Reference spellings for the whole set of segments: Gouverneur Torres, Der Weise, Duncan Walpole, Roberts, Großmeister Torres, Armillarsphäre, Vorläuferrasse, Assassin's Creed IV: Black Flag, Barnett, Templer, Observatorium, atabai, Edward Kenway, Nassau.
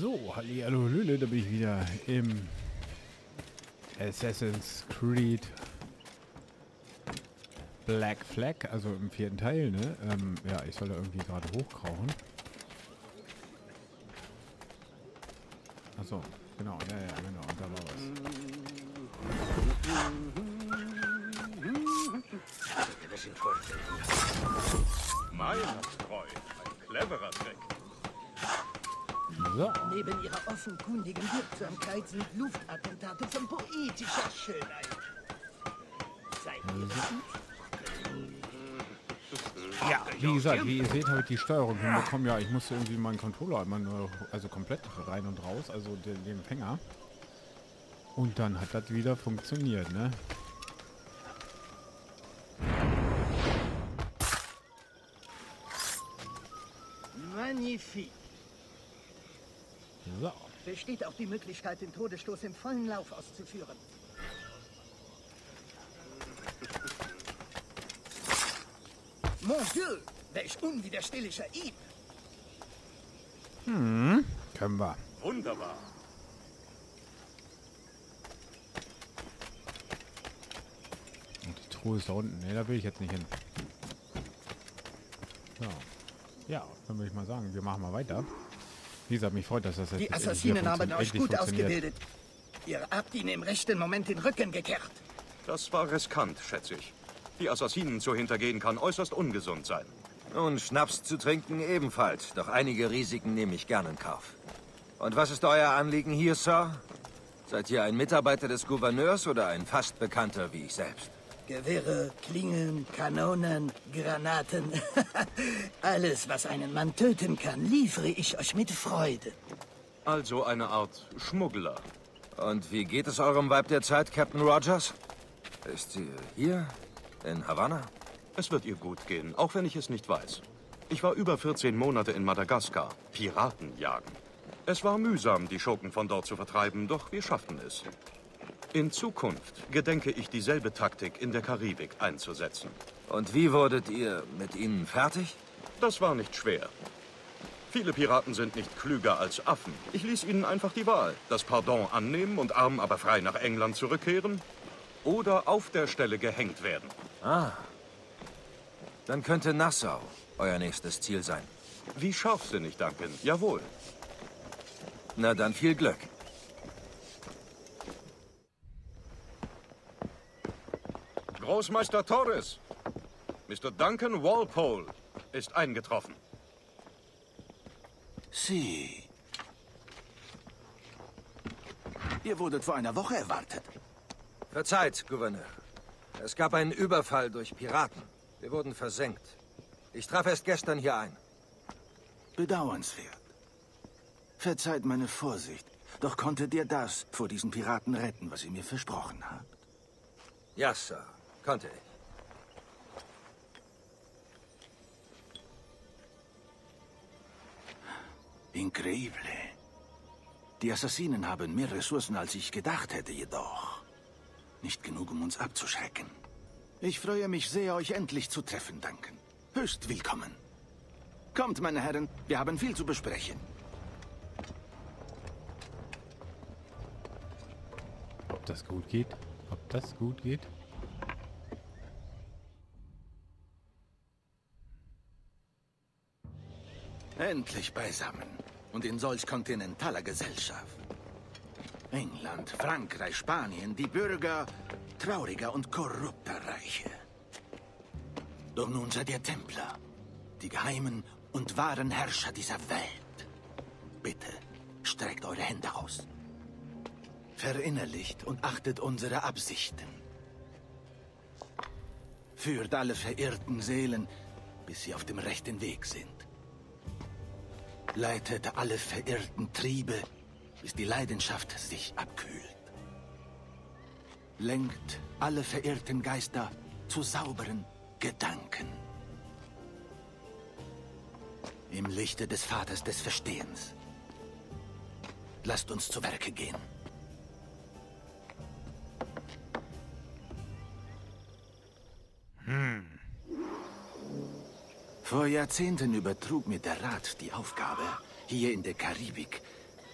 So, hallo Lüle, da bin ich wieder im Assassin's Creed Black Flag, also im 4. Teil, ne? Ja, ich soll da irgendwie gerade hochkrauchen. Achso, genau, ja, genau, und da war was. Meilentreu, ein cleverer Trick. So. Neben ihrer offenkundigen Wirksamkeit sind Luftattentate von poetischer Schönheit. Seid ihr das? Ja, wie gesagt, wie ihr seht, habe ich die Steuerung hinbekommen. Ja, ich musste irgendwie meinen Controller immer nur, also komplett rein und raus, also den Empfänger. Und dann hat das wieder funktioniert, ne? Magnifique. So. Besteht auch die Möglichkeit, den Todesstoß im vollen Lauf auszuführen. Mon Dieu, welch unwiderstehlicher Ip! Hm, können wir. Wunderbar. Und die Truhe ist da unten. Ne, da will ich jetzt nicht hin. So. Ja, dann würde ich mal sagen, wir machen mal weiter. Wie gesagt, mich freut, dass das jetzt. Die Assassinen haben euch gut ausgebildet. Ihr habt ihnen im rechten Moment den Rücken gekehrt. Das war riskant, schätze ich. Die Assassinen zu hintergehen kann äußerst ungesund sein. Und Schnaps zu trinken ebenfalls. Doch einige Risiken nehme ich gern in Kauf. Und was ist euer Anliegen hier, Sir? Seid ihr ein Mitarbeiter des Gouverneurs oder ein fast Bekannter wie ich selbst? Gewehre, Klingen, Kanonen, Granaten. Alles, was einen Mann töten kann, liefere ich euch mit Freude. Also eine Art Schmuggler. Und wie geht es eurem Weib der Zeit, Captain Rogers? Ist sie hier? In Havanna? Es wird ihr gut gehen, auch wenn ich es nicht weiß. Ich war über 14 Monate in Madagaskar, Piraten jagen. Es war mühsam, die Schurken von dort zu vertreiben, doch wir schafften es. In Zukunft gedenke ich, dieselbe Taktik in der Karibik einzusetzen. Und wie wurdet ihr mit ihnen fertig? Das war nicht schwer. Viele Piraten sind nicht klüger als Affen. Ich ließ ihnen einfach die Wahl. Das Pardon annehmen und arm aber frei nach England zurückkehren oder auf der Stelle gehängt werden. Ah, dann könnte Nassau euer nächstes Ziel sein. Wie scharfsinnig, Duncan. Jawohl. Na dann viel Glück. Großmeister Torres, Mr. Duncan Walpole ist eingetroffen. Sie. Ihr wurdet vor einer Woche erwartet. Verzeiht, Gouverneur. Es gab einen Überfall durch Piraten. Wir wurden versenkt. Ich traf erst gestern hier ein. Bedauernswert. Verzeiht meine Vorsicht. Doch konntet ihr das vor diesen Piraten retten, was ihr mir versprochen habt? Ja, Sir. Konnte ich. Increíble. Die Assassinen haben mehr Ressourcen, als ich gedacht hätte, jedoch. Nicht genug, um uns abzuschrecken. Ich freue mich sehr, euch endlich zu treffen, Duncan. Höchst willkommen. Kommt, meine Herren, wir haben viel zu besprechen. Ob das gut geht? Ob das gut geht? Endlich beisammen. Und in solch kontinentaler Gesellschaft. England, Frankreich, Spanien, die Bürger trauriger und korrupter Reiche. Doch nun seid ihr Templer, die geheimen und wahren Herrscher dieser Welt. Bitte, streckt eure Hände aus. Verinnerlicht und achtet unsere Absichten. Führt alle verirrten Seelen, bis sie auf dem rechten Weg sind. Leitet alle verirrten Triebe, bis die Leidenschaft sich abkühlt. Lenkt alle verirrten Geister zu sauberen Gedanken. Im Lichte des Vaters des Verstehens. Lasst uns zu Werke gehen. Vor Jahrzehnten übertrug mir der Rat die Aufgabe, hier in der Karibik,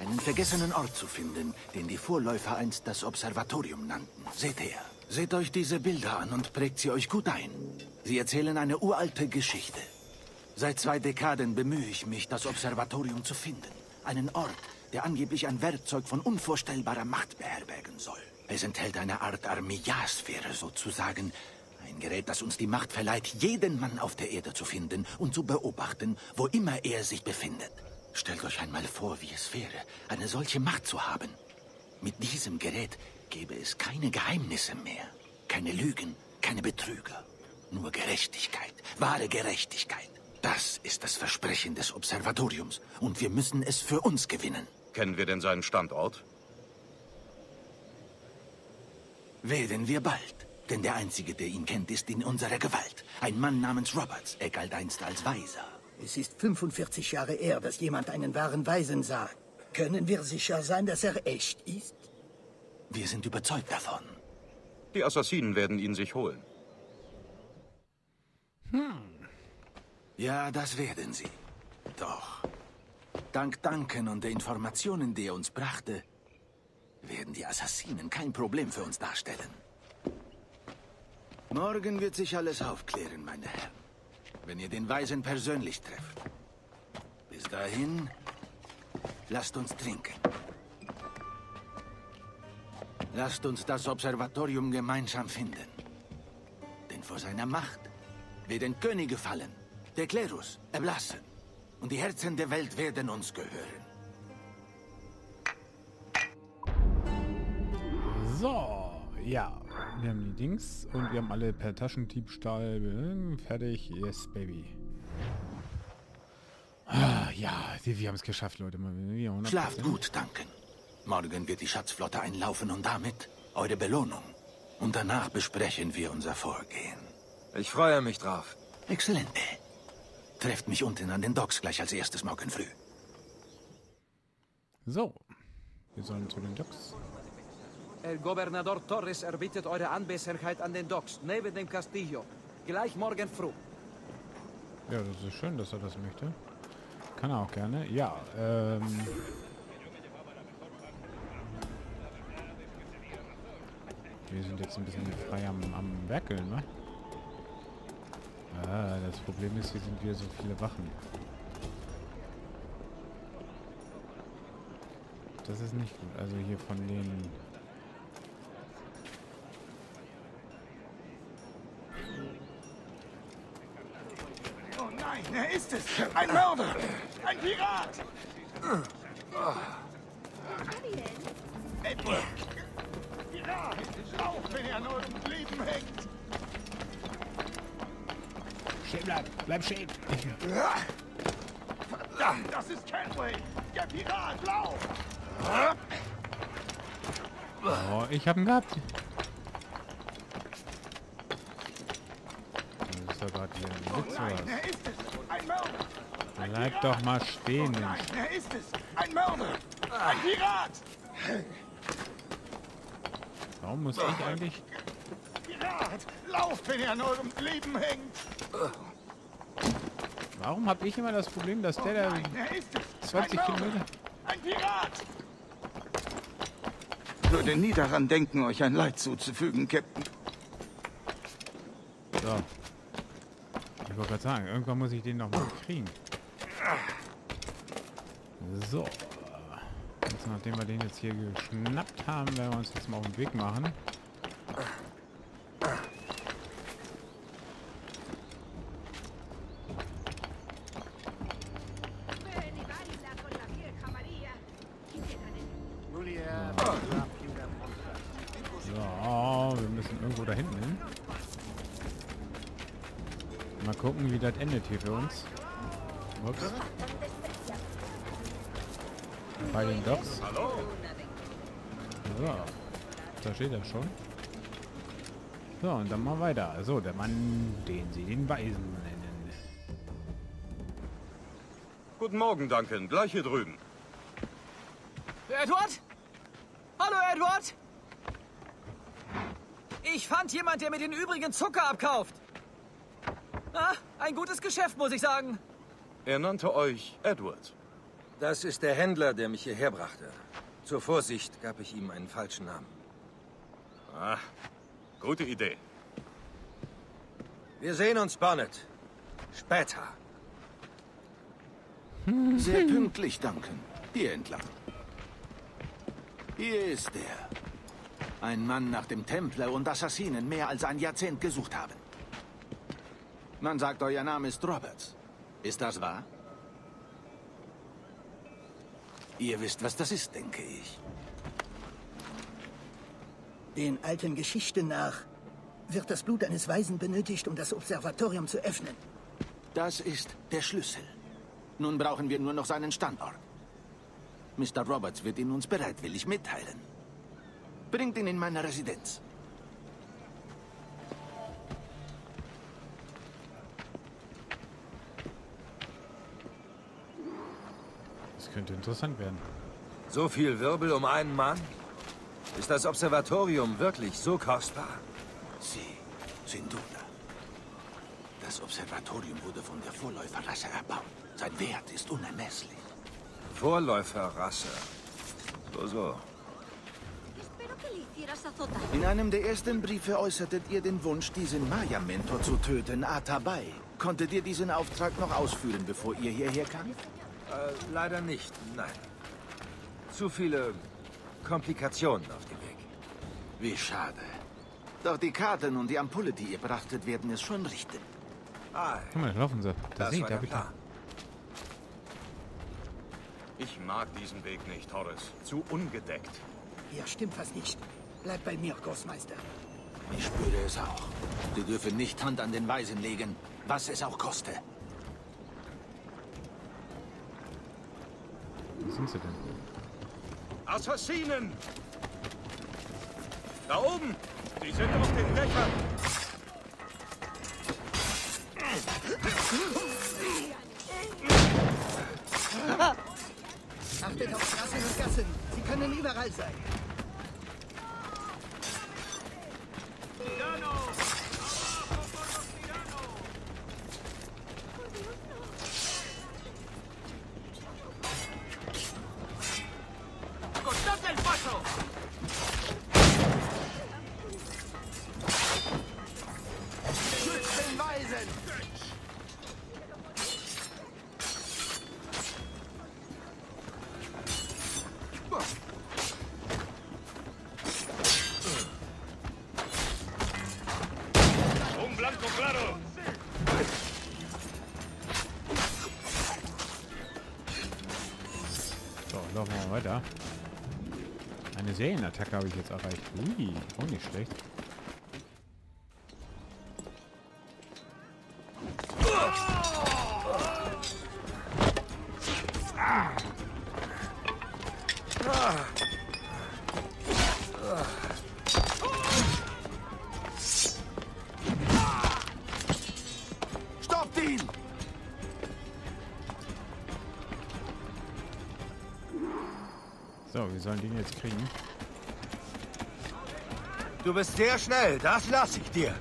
einen vergessenen Ort zu finden, den die Vorläufer einst das Observatorium nannten. Seht her. Seht euch diese Bilder an und prägt sie euch gut ein. Sie erzählen eine uralte Geschichte. Seit 2 Dekaden bemühe ich mich, das Observatorium zu finden. Einen Ort, der angeblich ein Werkzeug von unvorstellbarer Macht beherbergen soll. Es enthält eine Art Armillarsphäre sozusagen. Ein Gerät, das uns die Macht verleiht, jeden Mann auf der Erde zu finden und zu beobachten, wo immer er sich befindet. Stellt euch einmal vor, wie es wäre, eine solche Macht zu haben. Mit diesem Gerät gäbe es keine Geheimnisse mehr. Keine Lügen, keine Betrüger. Nur Gerechtigkeit, wahre Gerechtigkeit. Das ist das Versprechen des Observatoriums und wir müssen es für uns gewinnen. Kennen wir denn seinen Standort? Werden wir bald. Denn der Einzige, der ihn kennt, ist in unserer Gewalt. Ein Mann namens Roberts, er galt einst als Weiser. Es ist 45 Jahre her, dass jemand einen wahren Weisen sah. Können wir sicher sein, dass er echt ist? Wir sind überzeugt davon. Die Assassinen werden ihn sich holen. Ja, das werden sie. Doch. Dank Duncan und der Informationen, die er uns brachte, werden die Assassinen kein Problem für uns darstellen. Morgen wird sich alles aufklären, meine Herren. Wenn ihr den Weisen persönlich trefft. Bis dahin, lasst uns trinken. Lasst uns das Observatorium gemeinsam finden. Denn vor seiner Macht werden Könige fallen, der Klerus erblassen und die Herzen der Welt werden uns gehören. So, ja. Wir haben die Dings und wir haben alle per Taschendiebstahl fertig. Yes, Baby. Ah, ja, wir haben es geschafft, Leute. Schlaft gut, Duncan. Morgen wird die Schatzflotte einlaufen und damit eure Belohnung. Und danach besprechen wir unser Vorgehen. Ich freue mich drauf. Exzellent. Trefft mich unten an den Docks gleich als erstes morgen früh. So. Wir sollen zu den Docks. Gouverneur Torres erbittet eure Anwesenheit an den Docks, neben dem Castillo. Gleich morgen früh. Ja, das ist schön, dass er das möchte. Kann er auch gerne. Ja, wir sind jetzt ein bisschen frei am Werkeln, ne? Ah, das Problem ist, hier sind wieder so viele Wachen. Das ist nicht gut. Also hier von den... Er ist es! Ein Mörder! Ein Pirat! Edward! Pirat! Auch wenn er an eurem Leben hängt! Stehen bleiben! Bleib stehen! Verdammt! Das ist Kenway! Der Pirat! Lauf! Oh, ich hab ihn gehabt! Das ist ja gerade hier ein Witz, oder was? Bleib doch mal stehen, Mensch. Nein, er ist es. Ein Mörder. Ein Pirat. Warum muss ich eigentlich... Pirat, lauft, wenn ihr an eurem Leben hängt. Warum habe ich immer das Problem, dass der nein, er ist es. 20 Kilometer... Ein Pirat. Ich würde nie daran denken, euch ein Leid zuzufügen, Captain. So. Ich wollte gerade sagen, irgendwann muss ich den noch mal kriegen. So. Jetzt, nachdem wir den jetzt hier geschnappt haben, werden wir uns jetzt mal auf den Weg machen. So, wir müssen irgendwo da hinten hin. Mal gucken, wie das endet hier für uns. Ups. Bei den Docks. Hallo. So, da steht er schon. So, und dann mal weiter. So, der Mann, den sie den Weisen nennen. Guten Morgen, Duncan. Gleich hier drüben. Edward? Hallo, Edward? Ich fand jemand, der mir den übrigen Zucker abkauft. Ah, ein gutes Geschäft, muss ich sagen. Er nannte euch Edward. Das ist der Händler, der mich hierher brachte. Zur Vorsicht gab ich ihm einen falschen Namen. Ah, gute Idee. Wir sehen uns, Barnett. Später. Sehr pünktlich, Duncan. Hier entlang. Hier ist er. Ein Mann, nach dem Templer und Assassinen mehr als ein Jahrzehnt gesucht haben. Man sagt, euer Name ist Roberts. Ist das wahr? Ihr wisst, was das ist, denke ich. Den alten Geschichten nach wird das Blut eines Weisen benötigt, um das Observatorium zu öffnen. Das ist der Schlüssel. Nun brauchen wir nur noch seinen Standort. Mr. Roberts wird ihn uns bereitwillig mitteilen. Bringt ihn in meine Residenz. Das könnte interessant werden. So viel Wirbel um einen Mann? Ist das Observatorium wirklich so kostbar? Sie, sind du da? Das Observatorium wurde von der Vorläuferrasse erbaut. Sein Wert ist unermesslich. Vorläuferrasse. So, so. In einem der ersten Briefe äußertet ihr den Wunsch, diesen Maya-Mentor zu töten, Atabai. Konntet ihr diesen Auftrag noch ausführen, bevor ihr hierher kamt? Leider nicht, nein. Zu viele Komplikationen auf dem Weg. Wie schade. Doch die Karten und die Ampulle, die ihr brachtet, werden es schon richten. Guck mal, laufen sie. Das sieht, hab ich da. Ich mag diesen Weg nicht, Torres. Zu ungedeckt. Hier stimmt was nicht. Bleib bei mir, Großmeister. Ich spüre es auch. Wir dürfen nicht Hand an den Weisen legen, was es auch koste. Wo sind sie denn? Assassinen! Da oben! Sie sind auf den Dächern! Achtet auf Straßen und Gassen! Sie können überall sein! Eine Serienattacke habe ich jetzt erreicht. Ui, auch nicht schlecht. Sollen die ihn jetzt kriegen? Du bist sehr schnell, das lasse ich dir.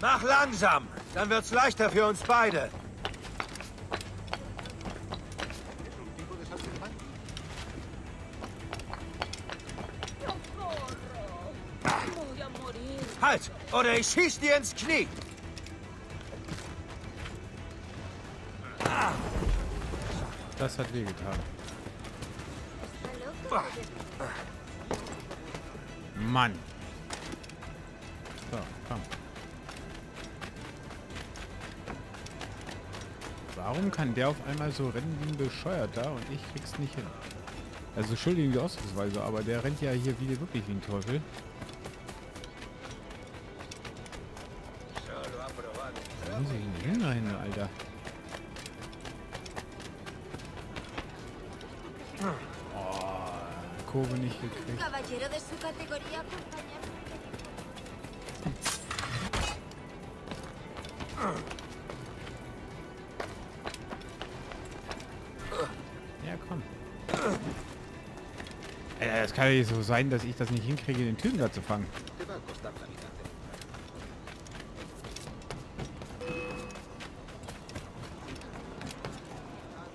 Mach langsam, dann wird's leichter für uns beide. Halt! Oder ich schieß dir ins Knie! Das hat wehgetan. Mann! So, komm. Warum kann der auf einmal so rennen wie ein Bescheuerter und ich krieg's nicht hin? Also, entschuldige die Ausdrucksweise, aber der rennt ja hier wieder wirklich wie ein Teufel. Nein, Alter. Oh, Kurve nicht gekriegt. Ja, komm. Es kann ja nicht so sein, dass ich das nicht hinkriege, den Typen da zu fangen.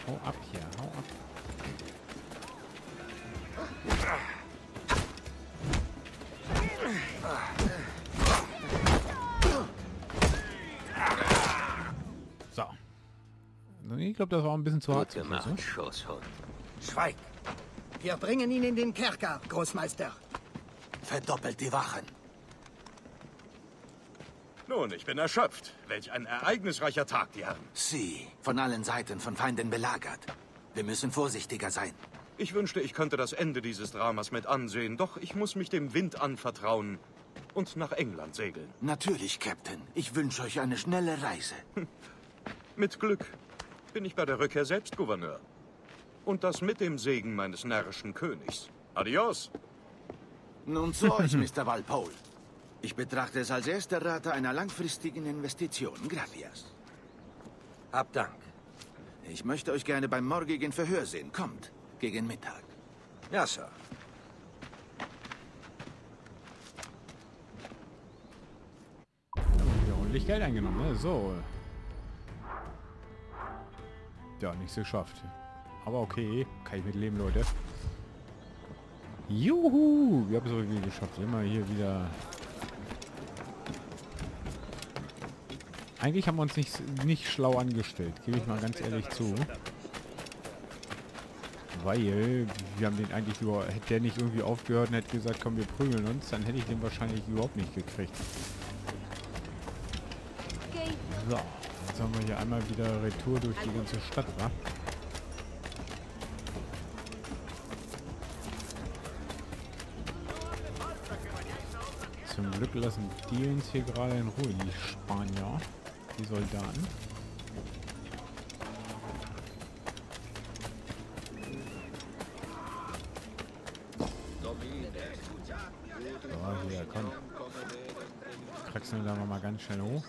Hau ab hier, hau ab. So. Ich glaube, das war ein bisschen zu hart. Gut gemacht, Schoßhund. Schweig! Wir bringen ihn in den Kerker, Großmeister. Verdoppelt die Wachen. Nun, ich bin erschöpft. Welch ein ereignisreicher Tag, die Herren. Sie, von allen Seiten von Feinden belagert. Wir müssen vorsichtiger sein. Ich wünschte, ich könnte das Ende dieses Dramas mit ansehen, doch ich muss mich dem Wind anvertrauen und nach England segeln. Natürlich, Captain. Ich wünsche euch eine schnelle Reise. Mit Glück bin ich bei der Rückkehr selbst Gouverneur. Und das mit dem Segen meines närrischen Königs. Adios! Nun zu euch, Mr. Walpole. Ich betrachte es als erste Rate einer langfristigen Investition. Gracias. Hab Dank. Ich möchte euch gerne beim morgigen Verhör sehen. Kommt, gegen Mittag. Ja, Sir. Ja, ordentlich Geld eingenommen, ne? So. Ja, nichts geschafft. Aber okay, kann ich mitleben, Leute. Juhu! Wir haben es irgendwie geschafft. Immer hier wieder... Eigentlich haben wir uns nicht schlau angestellt, gebe ich mal ganz ehrlich zu. Weil, wir haben den eigentlich über... Hätte der nicht irgendwie aufgehört und hätte gesagt, komm, wir prügeln uns, dann hätte ich den wahrscheinlich überhaupt nicht gekriegt. So, jetzt haben wir hier einmal wieder Retour durch die ganze Stadt, wa? Zum Glück lassen die uns hier gerade in Ruhe, die Spanier, die Soldaten. So, hier, komm. Kraxeln wir mal ganz schnell hoch.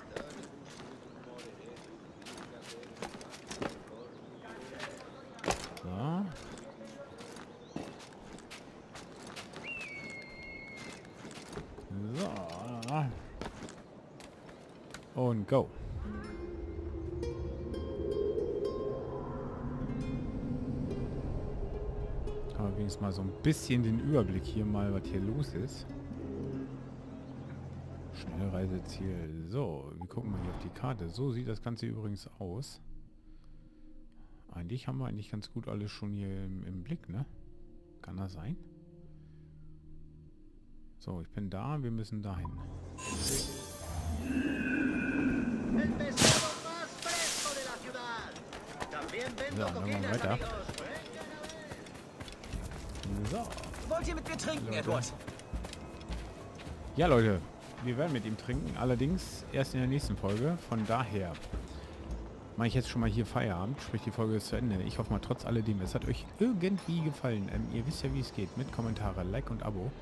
So. So. Und go. Aber wenigstens mal so ein bisschen den Überblick hier mal, was hier los ist. Schnellreiseziel. So, wir gucken mal hier auf die Karte. So sieht das Ganze übrigens aus. Eigentlich haben wir eigentlich ganz gut alles schon hier im Blick, ne? Kann das sein? So, ich bin da, wir müssen dahin. So, dann machen wir weiter. So. Wollt ihr mit mir trinken, Edward? Ja, Leute, wir werden mit ihm trinken, allerdings erst in der nächsten Folge. Von daher mache ich jetzt schon mal hier Feierabend, sprich die Folge ist zu Ende. Ich hoffe mal trotz alledem, es hat euch irgendwie gefallen. Ihr wisst ja, wie es geht, mit Kommentare, Like und Abo.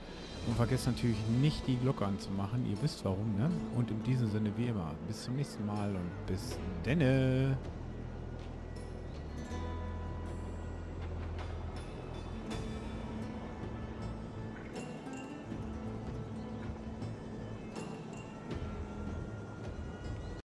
Und vergesst natürlich nicht, die Glocke anzumachen. Ihr wisst warum, ne? Und in diesem Sinne wie immer. Bis zum nächsten Mal und bis denne.